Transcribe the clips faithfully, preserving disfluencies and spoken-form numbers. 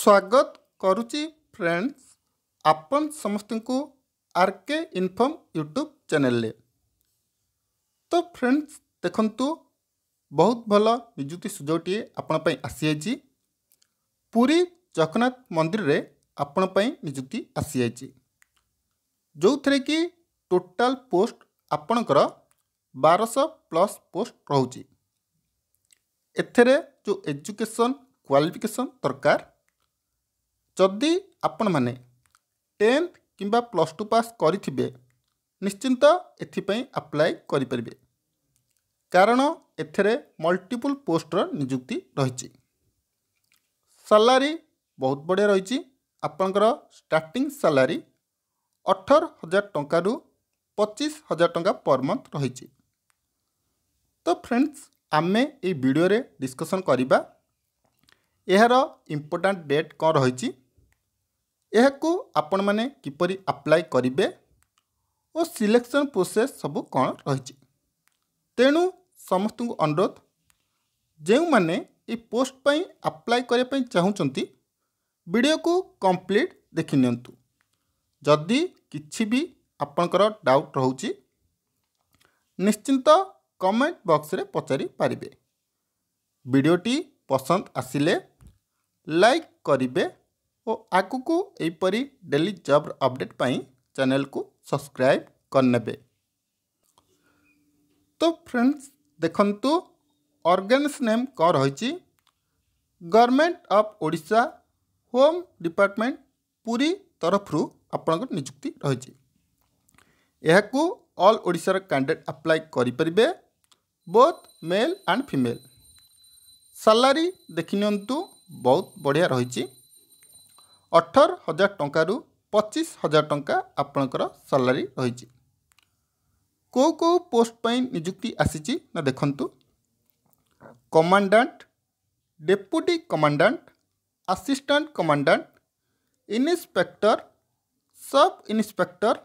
स्वागत करुची फ्रेंड्स आपण समस्त को आरके इनफॉर्म यूट्यूब चैनल ले। तो फ्रेंड्स देखंतु बहुत भल निजुक्ति सुजोगटी आपणपाई आसी जाइछि। पूरी जगन्नाथ मंदिर रे आपणपाई निजुक्ति आसी जाइछि, जो थरे कि टोटल पोस्ट आपणकर बारह सौ प्लस पोस्ट रहउछि। एथरे जो एजुकेशन क्वालिफिकेशन दरकार, जदि आपण माने टेन्थ किंबा प्लस टू पास करिथिबे निश्चिंत एथिपई अप्लाई करि परिबे, कारण एथरे मल्टीपल पोस्टर नियुक्ति रहिछि। सैलरी बहुत बढ़िया रहिछि। आपनकर स्टार्टिंग सैलरी अठार हजार टंका रु पच्चीस हजार टंका पर मंथ रहिछि। तो फ्रेंड्स आमे ए वीडियो रे डिस्कशन करिबा यार इम्पोर्टाट डेट कौन रही, आपण मैने किपरी अप्लाई करेंगे और सिलेक्शन प्रोसेस सब कौन रही। तेणु समस्त को अनुरोध, जो मैंने ये पोस्ट पर अप्लाई करने चाहूँगी वीडियो को कंप्लीट देखि नियंतु। जदि किसी भी आपणकर डाउट रोचे निश्चिंत कमेंट बॉक्स रे पचारि पारिबे। वीडियोटी पसंद आसिले लाइक करेंगे और आगु को यहीपरी डेली जॉब अपडेट पाई चैनल को सब्सक्राइब करने। तो फ्रेंड्स देखंतु ऑर्गेनाइजेशन नेम कौन रही, government of Odisha home department पूरी तरफ रु आपण नियुक्ति रही। यह को ऑल ओडिशार कैंडिडेट अप्लाई करि परिबे, both male and female. Salary देखि नियंतु बहुत बढ़िया रही, अठार हजार टंका रु पच्चीस हजार टंका आपणकर सैलरी रही। को को पोस्ट पर नियुक्ति आसीची ना देखंतु, commandant, deputy commandant, assistant commandant, inspector, sub inspector,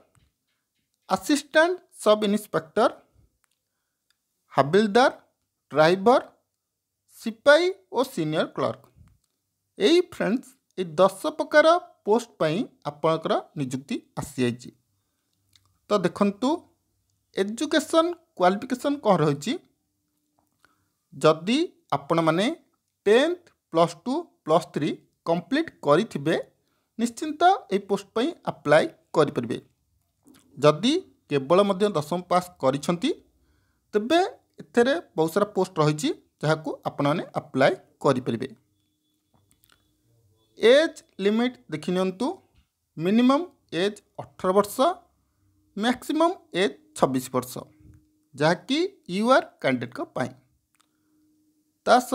assistant sub inspector, havildar, driver, सिपाही और सीनियर क्लर्क। यही फ्रेंड्स ये दस प्रकार पोस्ट पर आपणकर नियुक्ति आसी जाइछि। तो देखंतु एजुकेशन क्वालिफिकेशन कौन रही, जदि आपण माने tenth plus two plus three complete करिथिबे निश्चिंत ये पोस्ट पर अप्लाई करि परिबे। जदि केवल मध्य दशम पास करिछंती तबे एथरे बहुत सारा पोस्ट रही जहाक आपण मैंने अप्लाई करें। एज लिमिट देखि नियंतु, मिनिमम एज अठारह वर्ष, मैक्सिमम एज छब्बीस वर्ष, जहाँकि यूआर कैंडिडेट। तास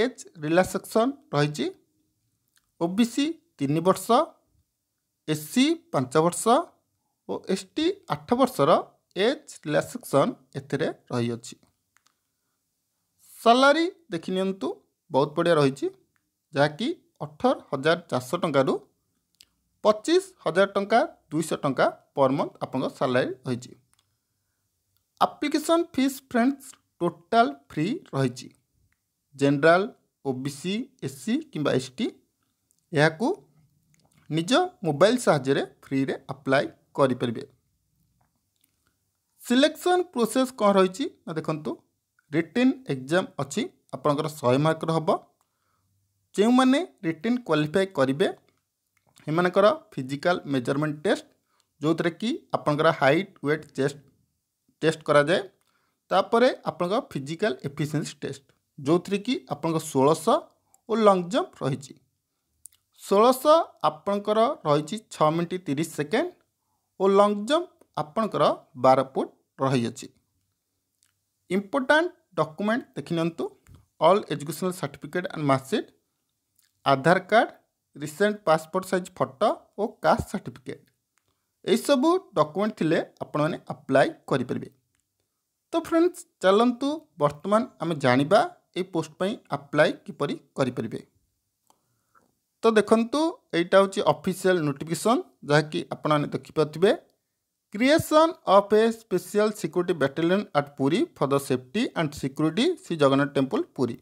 एज रिलैक्सेशन रही, ओबीसी तीन वर्ष, एससी पांच वर्ष और एसटी आठ वर्षर एज रिलैक्सेशन एथिरे रही अछि। सैलरी देखि नियंतु बहुत बढ़िया रही, जहाँकि अठार हजार चार सौ टंका रु पच्चीस हजार टंका दुईश टंका पर मंथ आपन सैलरी रही। Application fees friends total free रही, जनरल, ओबीसी, एससी किंबा एसटी याकु निज मोबाइल सहायरे फ्री रे अप्लाई करि परिबे। सिलेक्शन प्रोसेस कौन रही देखंतु, रिटेन एग्जाम अच्छी आपणकर सौ मार्कर हम, जो मैंने रिटेन क्वालिफाई करेंगे एमानकर फिजिकल मेजरमेंट टेस्ट, जो थे कि आपणकर हाइट वेट चेस्ट टेस्ट करा जाए, तापरे आपणकर फिजिकल एफिशिएंसी टेस्ट, जो थे कि आपणकर सोलह सौ और लॉन्ग जंप रही। सोलह सौ आपणकर रही छः मिनट तीस सेकेंड और लॉन्ग जंप आपणकर बारह फुट रही अछि। इम्पोर्टाट डॉक्यूमेंट देखि नियंतु, all educational certificate and marksheet, Aadhaar card, recent passport size photo और कास्ट सर्टिफिकेट, यही सब डॉक्यूमेंट थिले आपण माने अप्लाई करि परिबे। तो फ्रेंड्स चलंतु वर्तमान आम जानिबा ए पोस्ट पई अप्लाई किपरि करि परिबे। तो देखंतु एटा होची ऑफिशियल नोटिफिकेशन, जहाँकि आपण माने देखि पाथिबे, creation of a special security battalion at Puri for the safety and security Shri Jagannath temple Puri,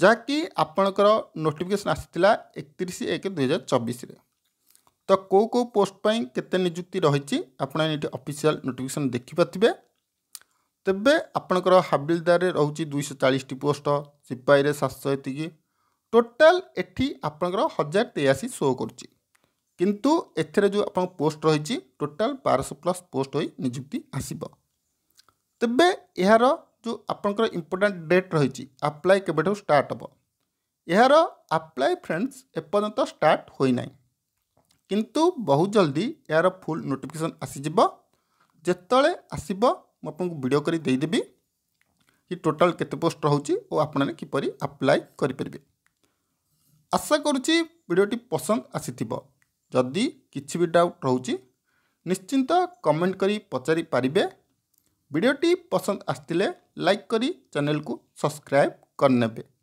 जहाँकि आपणकर नोटिफिकेसन आसाला एकतीस एक दुई हजार चौबीस तो कौ कौ पोस्ट केते निजुक्ति रही आपड़ा ये ऑफिशियल नोटिफिकेसन देखिपे। तेब आपणकर हाबिलदार रोचे दुई सौ चालीस पोस्ट सिपाही सात सौ एति टोटाल एटी आपणकर हजार तेयासी शो कर किंतु एथेरे जो आप पोस्ट रही टोटाल बारह सौ प्लस पोस्ट होई निजुक्ति आसीबो। तबे यार जो आपणकर इम्पोर्टान्ट डेट रही अप्लाई केबेठो स्टार्ट होबो यार अप्लाई फ्रेंड्स एपर्यंत स्टार्ट होई नाई किंतु बहुत जल्दी यार फुल नोटिफिकेशन आसीजिबो। जेतळे आसीबो म आपनको वीडियो करी देई देबी कि टोटाल केते पोस्ट रहउची ओ आपने किपरि अप्लाई करि परबे। आशा करूची वीडियोटी पसंद आसीथिबो। जदि किसी भी डाउट रोचे निश्चिंत कमेंट करी पचारि पारिबे। वीडियोटी पसंद आस्तिले लाइक करी चैनल को सब्सक्राइब करने।